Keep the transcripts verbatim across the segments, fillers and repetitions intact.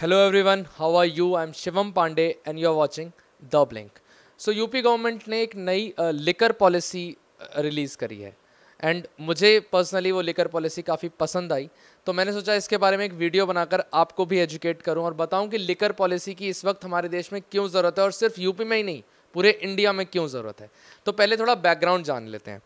Hello everyone, how are you? I am Shivam Pandey and you are watching The Blink. So U P government ने एक नई liquor policy release करी है and मुझे personally वो liquor policy काफ़ी पसंद आई, तो मैंने सोचा इसके बारे में एक वीडियो बनाकर आपको भी educate करूँ और बताऊँ कि liquor policy की इस वक्त हमारे देश में क्यों ज़रूरत है और सिर्फ U P में ही नहीं पूरे इंडिया में क्यों ज़रूरत है। तो पहले थोड़ा बैकग्राउंड जान लेते हैं।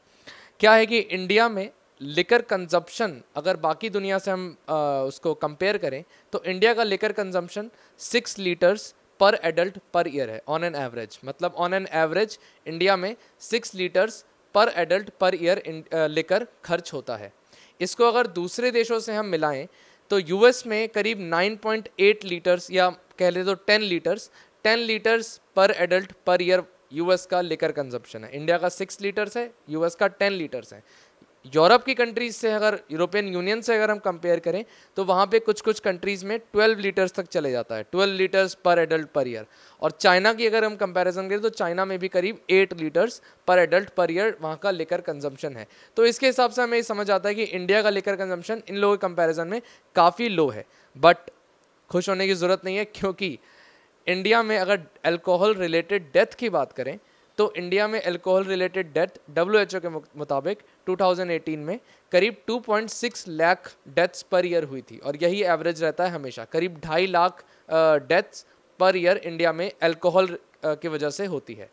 क्या है कि इंडिया में लिकर कंजम्पशन अगर बाकी दुनिया से हम आ, उसको कंपेयर करें तो इंडिया का liquor consumption six litres per adult per year है ऑन एन एवरेज। मतलब ऑन एन एवरेज इंडिया में six litres per adult per year liquor खर्च होता है। इसको अगर दूसरे देशों से हम मिलाएं तो यूएस में करीब नाइन पॉइंट एट लीटर्स या कह लें तो ten litres ten litres per adult per year US का लिकर कंजम्पशन है। इंडिया का सिक्स लीटर्स है, यूएस का टेन लीटर्स है। यूरोप की कंट्रीज़ से अगर यूरोपियन यूनियन से अगर हम कंपेयर करें तो वहाँ पे कुछ कुछ कंट्रीज़ में ट्वेल्व लीटर्स तक चले जाता है, twelve litres per adult per year. और चाइना की अगर हम कंपैरिजन करें तो चाइना में भी करीब eight litres per adult per year वहाँ का लिकर कंजम्पशन है। तो इसके हिसाब से हमें समझ आता है कि इंडिया का लिकर कंजम्पशन इन लोगों के कंपेरिजन में काफ़ी लो है। बट खुश होने की ज़रूरत नहीं है, क्योंकि इंडिया में अगर एल्कोहल रिलेटेड डेथ की बात करें तो इंडिया में alcohol related death W H O के मुताबिक टू थाउज़ेंड एटीन में करीब two point six lakh deaths per year हुई थी और यही एवरेज रहता है हमेशा, करीब ढाई lakh deaths per year India में एल्कोहल की वजह से होती है।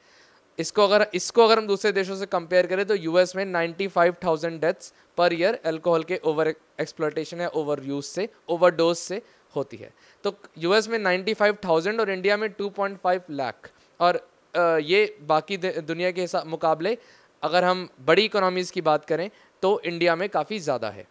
इसको अगर इसको अगर हम दूसरे देशों से कंपेयर करें तो यूएस में ninety five thousand deaths per year alcohol के ओवर एक्सप्लॉयटेशन या ओवर यूज से, ओवरडोज से होती है। तो यूएस में नाइन्टी फाइव थाउज़ेंड और इंडिया में टू पॉइंट फाइव लाख। और Uh, ये बाकी दुनिया के मुकाबले अगर हम बड़ी इकोनॉमीज़ की बात करें तो इंडिया में काफ़ी ज़्यादा है।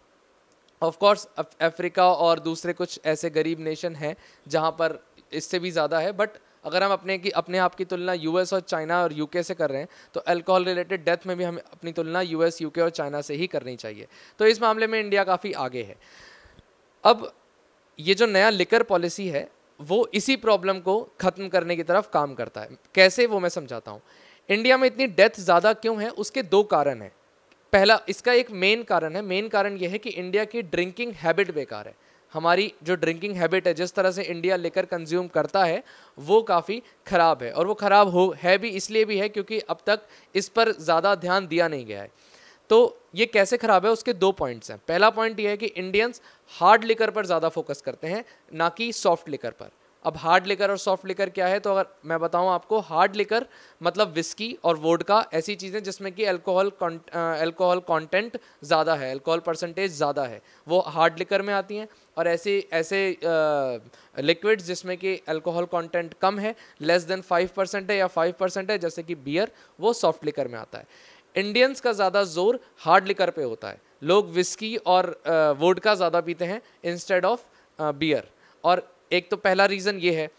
ऑफ कोर्स अफ्रीका और दूसरे कुछ ऐसे गरीब नेशन हैं जहाँ पर इससे भी ज़्यादा है, बट अगर हम अपने की अपने आप की तुलना यूएस और चाइना और यूके से कर रहे हैं तो अल्कोहल रिलेटेड डेथ में भी हमें अपनी तुलना यूएस, यूके और चाइना से ही करनी चाहिए। तो इस मामले में इंडिया काफ़ी आगे है। अब ये जो नया लिकर पॉलिसी है वो इसी प्रॉब्लम को ख़त्म करने की तरफ काम करता है। कैसे, वो मैं समझाता हूँ। इंडिया में इतनी डेथ ज़्यादा क्यों है, उसके दो कारण हैं। पहला, इसका एक मेन कारण है, मेन कारण यह है कि इंडिया की ड्रिंकिंग हैबिट बेकार है। हमारी जो ड्रिंकिंग हैबिट है, जिस तरह से इंडिया लेकर कंज्यूम करता है, वो काफ़ी ख़राब है। और वो ख़राब हो है भी इसलिए भी है क्योंकि अब तक इस पर ज़्यादा ध्यान दिया नहीं गया है। तो ये कैसे ख़राब है, उसके दो पॉइंट्स हैं। पहला पॉइंट ये है कि इंडियंस हार्ड लिकर पर ज़्यादा फोकस करते हैं, ना कि सॉफ्ट लिकर पर। अब हार्ड लिकर और सॉफ्ट लिकर क्या है, तो अगर मैं बताऊं आपको, हार्ड लिकर मतलब विस्की और वोडका, ऐसी चीज़ें जिसमें कि अल्कोहल अल्कोहल कंटेंट ज़्यादा है, अल्कोहल परसेंटेज ज़्यादा है, वो हार्ड लिकर में आती हैं। और ऐसे ऐसे लिक्विड्स जिसमें कि अल्कोहल कंटेंट कम है, लेस देन फाइव परसेंट है या फाइव परसेंट है, जैसे कि बियर, वो सॉफ्ट लिकर में आता है। इंडियंस का ज़्यादा जोर हार्ड लिकर पे होता है। लोग विस्की और वोडका ज़्यादा पीते हैं इंस्टेड ऑफ बियर। और एक तो पहला रीज़न ये है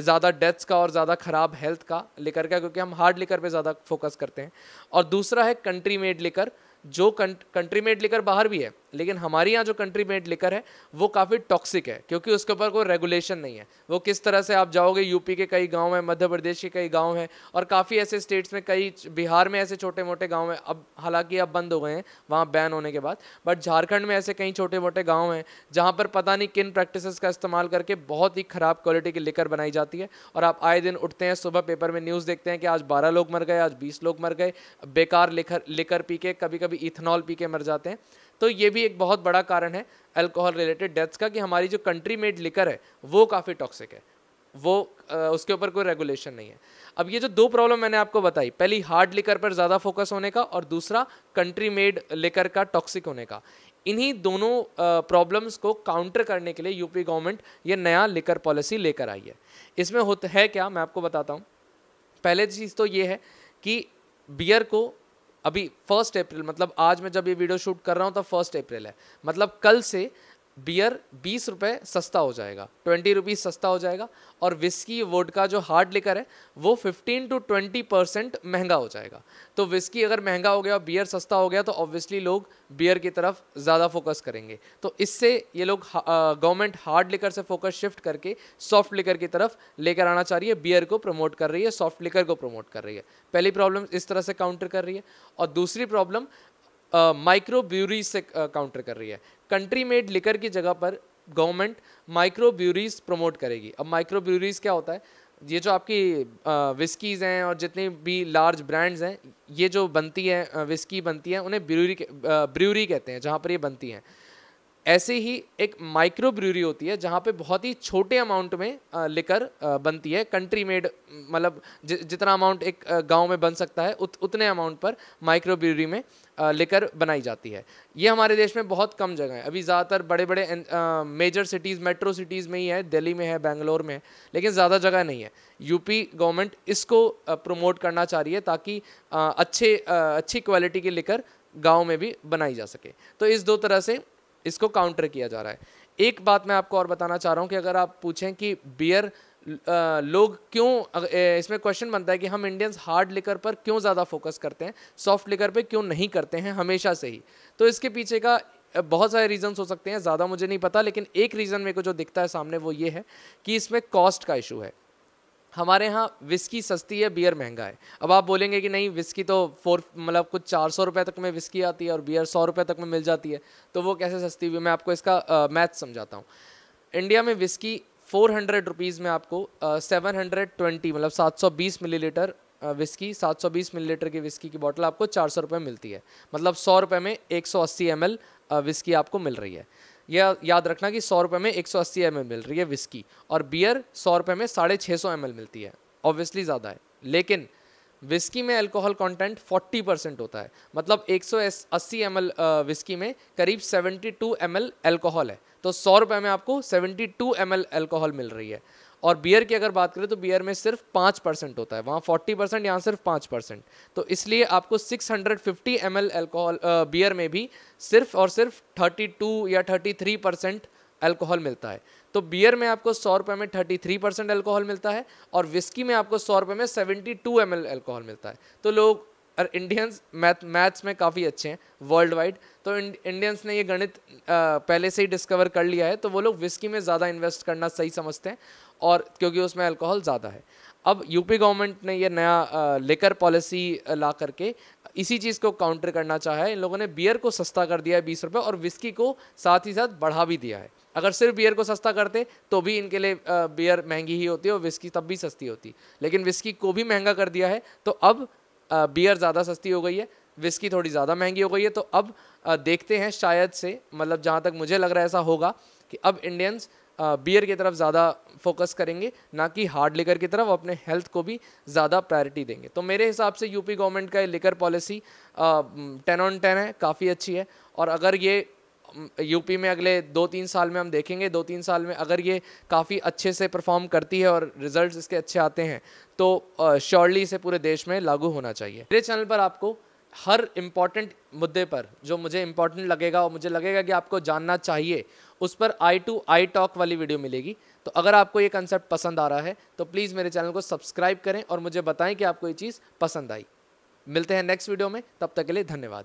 ज़्यादा डेथ्स का और ज़्यादा ख़राब हेल्थ का लिकर का, क्योंकि हम हार्ड लिकर पे ज़्यादा फोकस करते हैं। और दूसरा है कंट्री मेड लिकर, जो कंट्री मेड लिकर बाहर भी है, लेकिन हमारे यहाँ जो कंट्री मेड लिकर है वो काफ़ी टॉक्सिक है, क्योंकि उसके ऊपर कोई रेगुलेशन नहीं है। वो किस तरह से आप जाओगे, यूपी के कई गांव हैं, मध्य प्रदेश के कई गांव हैं और काफ़ी ऐसे स्टेट्स में, कई बिहार में ऐसे छोटे मोटे गांव हैं, अब हालांकि अब बंद हो गए हैं वहाँ बैन होने के बाद, बट झारखंड में ऐसे कई छोटे मोटे गाँव हैं जहाँ पर पता नहीं किन प्रैक्टिसेस का इस्तेमाल करके बहुत ही ख़राब क्वालिटी की लिकर बनाई जाती है। और आप आए दिन उठते हैं, सुबह पेपर में न्यूज़ देखते हैं कि आज बारह लोग मर गए, आज बीस लोग मर गए, बेकार लिकर लिकर पी के, कभी कभी इथेनॉल पी के मर जाते हैं। तो ये भी एक बहुत बड़ा कारण है अल्कोहल रिलेटेड डेथ्स का, कि हमारी जो कंट्री मेड लिकर है वो काफ़ी टॉक्सिक है, वो आ, उसके ऊपर कोई रेगुलेशन नहीं है। अब ये जो दो प्रॉब्लम मैंने आपको बताई, पहली हार्ड लिकर पर ज़्यादा फोकस होने का और दूसरा कंट्री मेड लिकर का टॉक्सिक होने का, इन्हीं दोनों प्रॉब्लम्स को काउंटर करने के लिए यूपी गवर्नमेंट ये नया लिकर पॉलिसी लेकर आई है। इसमें होता है क्या, मैं आपको बताता हूँ। पहले चीज़ तो ये है कि बियर को अभी फर्स्ट अप्रैल, मतलब आज मैं जब ये वीडियो शूट कर रहा हूँ तो फर्स्ट अप्रैल है, मतलब कल से बियर बीस रुपये सस्ता हो जाएगा, ट्वेंटी रुपीज़ सस्ता हो जाएगा। और विस्की वोडका जो हार्ड लिकर है वो फिफ्टीन टू ट्वेंटी परसेंट महंगा हो जाएगा। तो विस्की अगर महंगा हो गया और बियर सस्ता हो गया तो ऑब्वियसली लोग बियर की तरफ ज़्यादा फोकस करेंगे। तो इससे ये लोग, गवर्नमेंट हार्ड लिकर से फोकस शिफ्ट करके सॉफ्ट लिकर की तरफ लेकर आना चाह रही है, बियर को प्रमोट कर रही है, सॉफ्ट लिकर को प्रमोट कर रही है। पहली प्रॉब्लम इस तरह से काउंटर कर रही है। और दूसरी प्रॉब्लम माइक्रो uh, ब्रूरीज से काउंटर uh, कर रही है। कंट्री मेड लिकर की जगह पर गवर्नमेंट माइक्रो ब्रूरीज प्रमोट करेगी। अब माइक्रो ब्रूरीज क्या होता है? ये जो आपकी विस्कीज़ हैं और जितने भी लार्ज ब्रांड्स हैं, ये जो बनती है विस्की बनती है उन्हें ब्रूरी ब्रूरी कहते हैं, जहाँ पर ये बनती हैं। ऐसे ही एक माइक्रो ब्रूरी होती है जहाँ पे बहुत ही छोटे अमाउंट में लिकर बनती है, कंट्री मेड, मतलब जितना अमाउंट एक गांव में बन सकता है उत, उतने अमाउंट पर माइक्रो ब्रूरी में लिकर बनाई जाती है। ये हमारे देश में बहुत कम जगह है, अभी ज़्यादातर बड़े बड़े मेजर सिटीज़, मेट्रो सिटीज़ में ही है, दिल्ली में है, बेंगलोर में है, लेकिन ज़्यादा जगह नहीं है। यूपी गवर्नमेंट इसको प्रमोट करना चाह रही है ताकि अच्छे अच्छी क्वालिटी की लिकर गाँव में भी बनाई जा सके। तो इस दो तरह से इसको काउंटर किया जा रहा है। एक बात मैं आपको और बताना चाह रहा हूँ कि अगर आप पूछें कि बियर लोग क्यों, इसमें क्वेश्चन बनता है कि हम इंडियंस हार्ड लिकर पर क्यों ज़्यादा फोकस करते हैं, सॉफ्ट लिकर पे क्यों नहीं करते हैं हमेशा से ही। तो इसके पीछे का बहुत सारे रीजंस हो सकते हैं, ज़्यादा मुझे नहीं पता, लेकिन एक रीज़न मेरे को जो दिखता है सामने वो ये है कि इसमें कॉस्ट का इशू है। हमारे यहाँ विस्की सस्ती है, बियर महंगा है। अब आप बोलेंगे कि नहीं विस्की तो फोर मतलब कुछ चार सौ रुपये तक में विस्की आती है और बियर सौ रुपये तक में मिल जाती है, तो वो कैसे सस्ती हुई? मैं आपको इसका मैथ समझाता हूँ। इंडिया में विस्की फोर हंड्रेड रुपीज़ में आपको सेवन हंड्रेड ट्वेंटी मतलब सात सौ बीस मिली लीटर विस्की सात सौ बीस मिली लीटर की विस्की की बॉटल आपको चार सौ रुपये मिलती है, मतलब सौ रुपये में एक सौ अस्सी एम एल विस्की आपको मिल रही है। यह याद रखना कि सौ रुपये में एक सौ अस्सी एम एल मिल रही है विस्की, और बियर सौ रुपये में साढ़े छः सौ एम एल मिलती है। ऑब्वियसली ज़्यादा है, लेकिन विस्की में अल्कोहल कंटेंट चालीस परसेंट होता है, मतलब एक सौ अस्सी एम एल विस्की में करीब बहत्तर एम एल अल्कोहल है। तो सौ रुपये में आपको बहत्तर एम एल अल्कोहल मिल रही है। और बियर की अगर बात करें तो बियर में सिर्फ पाँच परसेंट होता है, वहाँ चालीस परसेंट, यहाँ सिर्फ पाँच परसेंट। तो इसलिए आपको छह सौ पचास एमएल अल्कोहल बियर में भी सिर्फ और सिर्फ बत्तीस या तैंतीस परसेंट अल्कोहल मिलता है। तो बियर में आपको सौ रुपये में तैंतीस परसेंट अल्कोहल मिलता है और विस्की में आपको सौ रुपये में बहत्तर एमएल अल्कोहल मिलता है। तो लोग और इंडियंस मैथ मैथ्स में काफ़ी अच्छे हैं वर्ल्ड वाइड, तो इंडियंस ने ये गणित पहले से ही डिस्कवर कर लिया है, तो वो लोग विस्की में ज़्यादा इन्वेस्ट करना सही समझते हैं और क्योंकि उसमें अल्कोहल ज़्यादा है। अब यूपी गवर्नमेंट ने ये नया लिकर पॉलिसी ला करके इसी चीज़ को काउंटर करना चाहा है। इन लोगों ने बियर को सस्ता कर दिया है बीस रुपये और विस्की को साथ ही साथ बढ़ा भी दिया है। अगर सिर्फ बियर को सस्ता करते तो भी इनके लिए बियर महंगी ही होती और विस्की तब भी सस्ती होती, लेकिन विस्की को भी महंगा कर दिया है। तो अब बियर ज़्यादा सस्ती हो गई है, विस्की थोड़ी ज़्यादा महंगी हो गई है। तो अब देखते हैं, शायद से मतलब जहाँ तक मुझे लग रहा है ऐसा होगा कि अब इंडियंस बियर की तरफ ज़्यादा फोकस करेंगे, ना कि हार्ड लिकर की तरफ, अपने हेल्थ को भी ज़्यादा प्रायोरिटी देंगे। तो मेरे हिसाब से यूपी गवर्नमेंट का ये liquor policy ten on ten है, काफ़ी अच्छी है। और अगर ये यूपी में अगले दो तीन साल में हम देखेंगे, दो तीन साल में अगर ये काफ़ी अच्छे से परफॉर्म करती है और रिजल्ट्स इसके अच्छे आते हैं तो श्योरली इसे पूरे देश में लागू होना चाहिए। मेरे चैनल पर आपको हर इम्पॉर्टेंट मुद्दे पर जो मुझे इम्पॉर्टेंट लगेगा और मुझे लगेगा कि आपको जानना चाहिए, उस पर आई टू आई टॉक वाली वीडियो मिलेगी। तो अगर आपको ये कंसेप्ट पसंद आ रहा है तो प्लीज़ मेरे चैनल को सब्सक्राइब करें और मुझे बताएं कि आपको ये चीज़ पसंद आई। मिलते हैं नेक्स्ट वीडियो में, तब तक के लिए धन्यवाद।